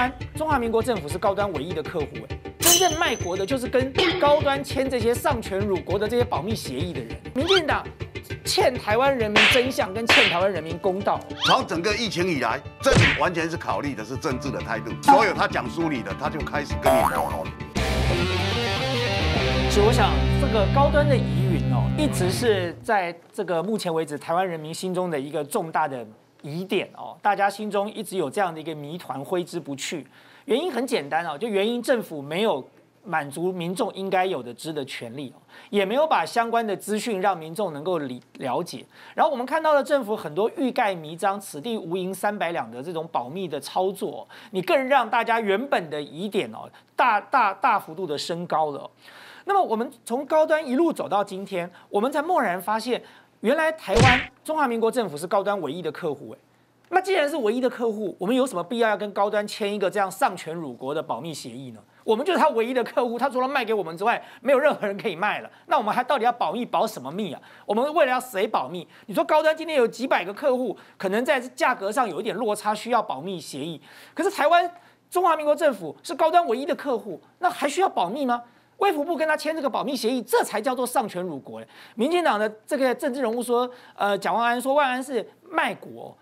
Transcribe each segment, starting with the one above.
然中华民国政府是高端唯一的客户，真正卖国的就是跟高端签这些丧权辱国的这些保密协议的人。民进党欠台湾人民真相，跟欠台湾人民公道。从整个疫情以来，政府完全是考虑的是政治的态度，所有他讲梳理的，他就开始跟你磨合了。所以我想，这个高端的疑云哦，一直是在这个目前为止台湾人民心中的一个重大的疑点哦，大家心中一直有这样的一个谜团挥之不去。原因很简单哦，就原因政府没有满足民众应该有的知的权利，也没有把相关的资讯让民众能够了解。然后我们看到了政府很多欲盖弥彰、此地无银三百两的这种保密的操作，你更让大家原本的疑点哦，大幅度的升高了。那么我们从高端一路走到今天，我们才蓦然发现，原来台湾中华民国政府是高端唯一的客户。那既然是唯一的客户，我们有什么必要要跟高端签一个这样丧权辱国的保密协议呢？我们就是他唯一的客户，他除了卖给我们之外，没有任何人可以卖了。那我们还到底要保密保什么密啊？我们为了要谁保密？你说高端今天有几百个客户，可能在价格上有一点落差，需要保密协议。可是台湾中华民国政府是高端唯一的客户，那还需要保密吗？卫福部跟他签这个保密协议，这才叫做丧权辱国。民进党的这个政治人物说，蒋万安说万安是卖国。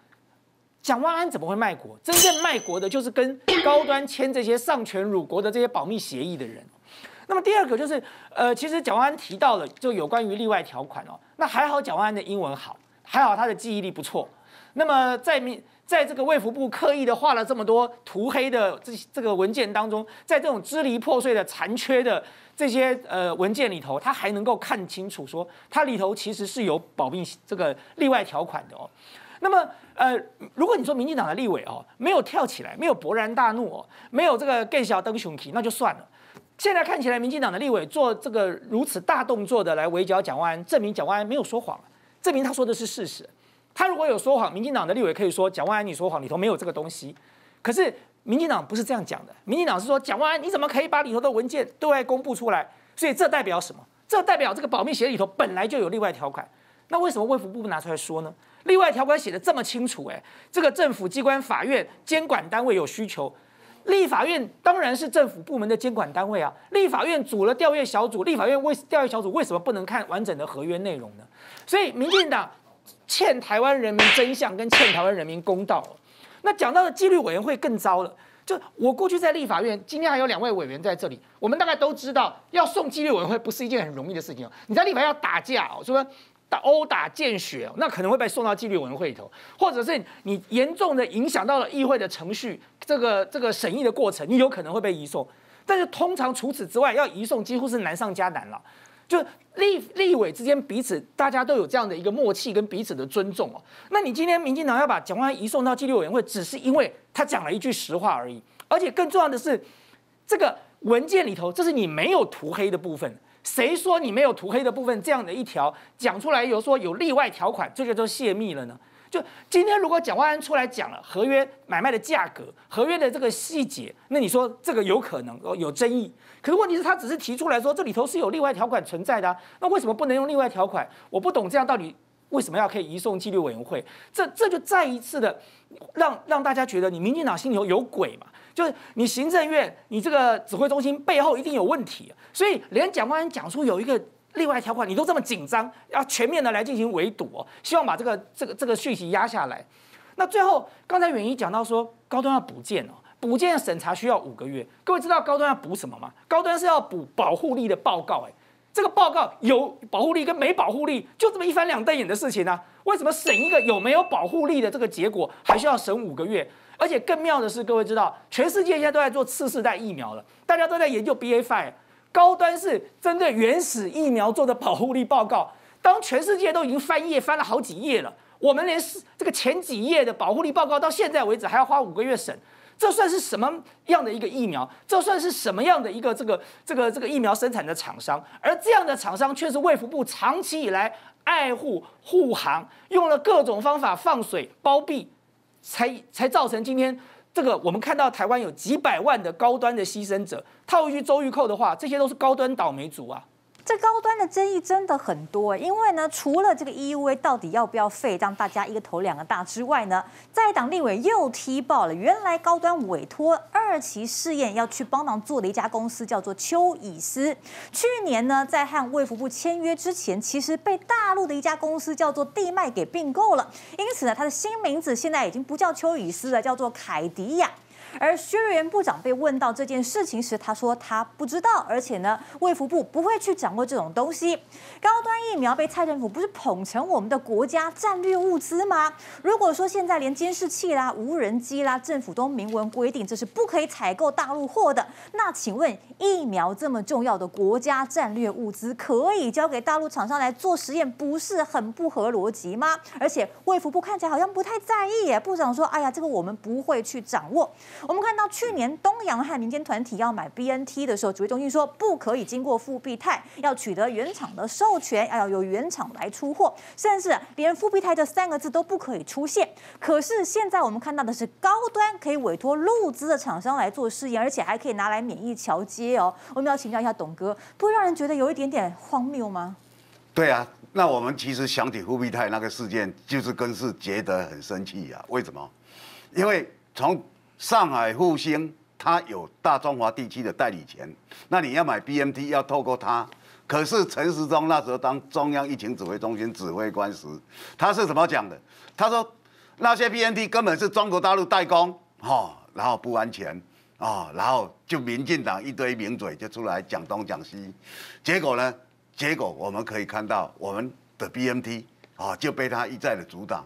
蒋万安怎么会卖国？真正卖国的就是跟高端签这些丧权辱国的这些保密协议的人。那么第二个就是，其实蒋万安提到了就有关于例外条款哦。那还好蒋万安的英文好，还好他的记忆力不错。那么在这个卫福部刻意的画了这么多涂黑的这个文件当中，在这种支离破碎的残缺的这些文件里头，他还能够看清楚说，它里头其实是有保密这个例外条款的哦。那么，如果你说民进党的立委哦，没有跳起来，没有勃然大怒哦，没有这个更小灯熊气，那就算了。现在看起来，民进党的立委做这个如此大动作的来围剿蒋万安，证明蒋万安没有说谎，证明他说的是事实。他如果有说谎，民进党的立委可以说蒋万安你说谎，里头没有这个东西。可是民进党不是这样讲的，民进党是说蒋万安你怎么可以把里头的文件对外公布出来？所以这代表什么？这代表这个保密协议里头本来就有例外条款。那为什么卫福部拿出来说呢？例外条款写的这么清楚，这个政府机关、法院、监管单位有需求，立法院当然是政府部门的监管单位啊。立法院组了调阅小组，立法院调阅小组为什么不能看完整的合约内容呢？所以民进党欠台湾人民真相，跟欠台湾人民公道。那讲到的纪律委员会更糟了，就我过去在立法院，今天还有2位委员在这里，我们大概都知道，要送纪律委员会不是一件很容易的事情。你在立法院要打架哦，说。殴打见血，那可能会被送到纪律委员会里头，或者是你严重的影响到了议会的程序，这个审议的过程，你有可能会被移送。但是通常除此之外，要移送几乎是难上加难了。就立委之间彼此大家都有这样的一个默契跟彼此的尊重哦。那你今天民进党要把蒋万安移送到纪律委员会，只是因为他讲了一句实话而已。而且更重要的是，这个文件里头，这是你没有涂黑的部分。谁说你没有涂黑的部分？这样的一条讲出来，有说有例外条款，这个就泄密了呢？就今天如果蒋万安出来讲了合约买卖的价格、合约的这个细节，那你说这个有可能有争议？可是问题是，他只是提出来说这里头是有例外条款存在的啊，那为什么不能用例外条款？我不懂这样到底为什么要可以移送纪律委员会？这就再一次的让大家觉得你民进党心里头有鬼嘛？就是你行政院、你这个指挥中心背后一定有问题，所以连蒋万安讲出有一个例外条款，你都这么紧张，要全面的来进行围堵哦，希望把这个讯息压下来。那最后，刚才远仪讲到说，高端要补件哦，补件审查需要5个月。各位知道高端要补什么吗？高端是要补保护力的报告，这个报告有保护力跟没保护力，就这么一翻两瞪眼的事情啊。为什么审一个有没有保护力的这个结果，还需要审5个月？而且更妙的是，各位知道，全世界现在都在做次世代疫苗了，大家都在研究 BA.5， 高端是针对原始疫苗做的保护力报告。当全世界都已经翻页翻了好几页了，我们连这个前几页的保护力报告到现在为止还要花5个月审，这算是什么样的一个疫苗？这算是什么样的一个这个疫苗生产的厂商？而这样的厂商却是卫福部长期以来爱护护航，用了各种方法放水包庇。才造成今天这个我们看到台湾有几百万的高端的牺牲者。套一句周玉蔻的话，这些都是高端倒霉族啊。这高端的争议真的很多，因为呢，除了这个 EUA 到底要不要废，让大家一个头两个大之外呢，在党立委又踢爆了，原来高端委托2期试验要去帮忙做的一家公司叫做邱以斯，去年呢在和卫福部签约之前，其实被大陆的一家公司叫做地脉给并购了，因此呢，它的新名字现在已经不叫邱以斯了，叫做凯迪亚。 而薛瑞元部长被问到这件事情时，他说他不知道，而且呢，卫福部不会去掌握这种东西。高端疫苗被蔡政府不是捧成我们的国家战略物资吗？如果说现在连监视器啦、无人机啦，政府都明文规定这是不可以采购大陆货的，那请问疫苗这么重要的国家战略物资，可以交给大陆厂商来做实验，不是很不合逻辑吗？而且卫福部看起来好像不太在意耶。部长说：“哎呀，这个我们不会去掌握。” 我们看到去年东洋和民间团体要买 BNT 的时候，指挥中心说不可以经过复必泰，要取得原厂的授权，要由原厂来出货，甚至连复必泰这3个字都不可以出现。可是现在我们看到的是高端可以委托陆资的厂商来做试验，而且还可以拿来免疫桥接哦。我们要请教一下董哥，不会让人觉得有一点点荒谬吗？对啊，那我们其实想起复必泰那个事件，就是更是觉得很生气啊。为什么？因为从 上海复兴，它有大中华地区的代理权，那你要买 BNT 要透过它。可是陈时中那时候当中央疫情指挥中心指挥官时，他是怎么讲的？他说那些 BNT 根本是中国大陆代工，然后不安全，然后就民进党一堆名嘴就出来讲东讲西，结果呢？结果我们可以看到我们的 BNT 就被他一再的阻挡。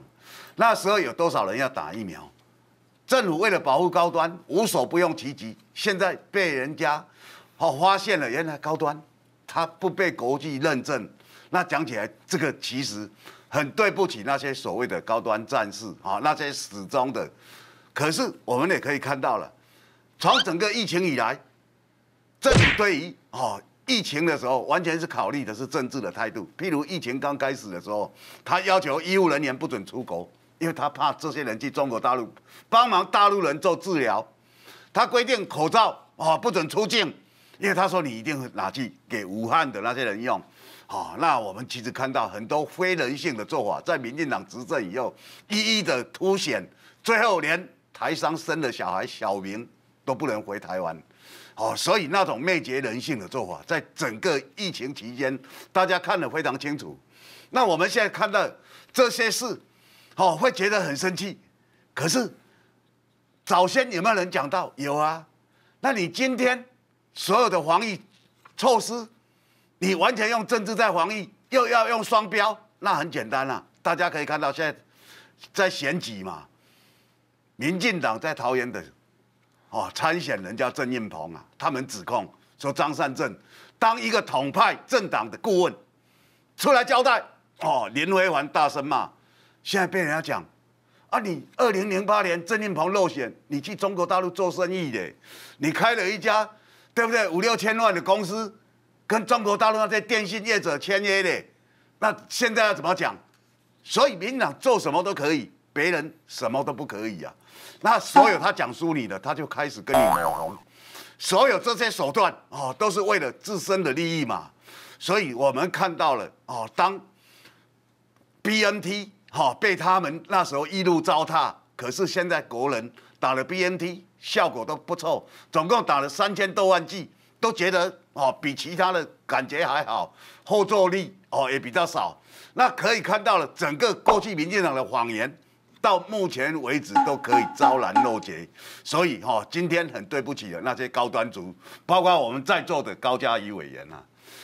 那时候有多少人要打疫苗？ 政府为了保护高端，无所不用其极。现在被人家发现了，原来高端它不被国际认证。那讲起来，这个其实很对不起那些所谓的高端战士啊，那些始终的。可是我们也可以看到了，从整个疫情以来，政府对于疫情的时候，完全是考虑的是政治的态度。譬如疫情刚开始的时候，他要求医务人员不准出国。 因为他怕这些人去中国大陆帮忙大陆人做治疗，他规定口罩不准出境，因为他说你一定会拿去给武汉的那些人用，那我们其实看到很多非人性的做法，在民进党执政以后一一的凸显，最后连台商生的小孩小明都不能回台湾，所以那种灭绝人性的做法，在整个疫情期间大家看得非常清楚。那我们现在看到这些事。 会觉得很生气，可是早先有没有人讲到？有啊，那你今天所有的防疫措施，你完全用政治在防疫，又要用双标，那很简单啊。大家可以看到现在在选举嘛，民进党在桃园的参选人叫郑运鹏啊，他们指控说张善政当一个统派政党的顾问出来交代，林非凡大声骂。 现在被人家讲，你2008年郑运鹏落选，你去中国大陆做生意的，你开了一家，对不对？5、6千万的公司，跟中国大陆那些电信业者签约的，那现在要怎么讲？所以民进党做什么都可以，别人什么都不可以啊。那所有他讲输你的，他就开始跟你抹红，所有这些手段都是为了自身的利益嘛。所以我们看到了当 BNT。 被他们那时候一路糟蹋，可是现在国人打了 BNT 效果都不错，总共打了3000多万剂，都觉得比其他的感觉还好，后坐力也比较少。那可以看到了，整个过去民进党的谎言，到目前为止都可以昭然若揭。所以今天很对不起的那些高端族，包括我们在座的高嘉瑜委员啊，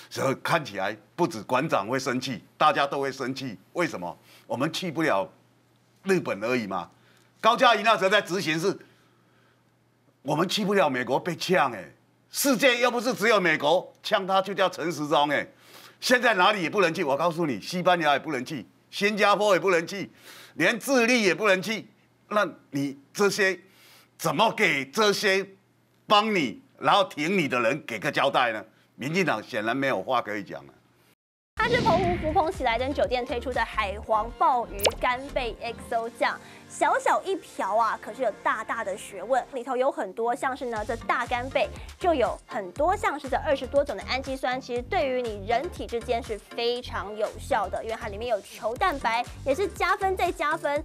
所以看起来不止馆长会生气，大家都会生气，为什么？ 我们去不了日本而已嘛，高嘉瑜那时候在执行是，我们去不了美国被呛世界又不是只有美国呛他就叫陈时中现在哪里也不能去，我告诉你，西班牙也不能去，新加坡也不能去，连智利也不能去，那你这些怎么给这些帮你然后挺你的人给个交代呢？民进党显然没有话可以讲啊。它是澎湖福朋喜来登酒店推出的海皇鲍鱼干贝 XO 酱，小小一瓢啊，可是有大大的学问。里头有很多像是呢，这大干贝就有很多像是这20多种的氨基酸，其实对于你人体之间是非常有效的，因为它里面有球蛋白，也是加分再加分。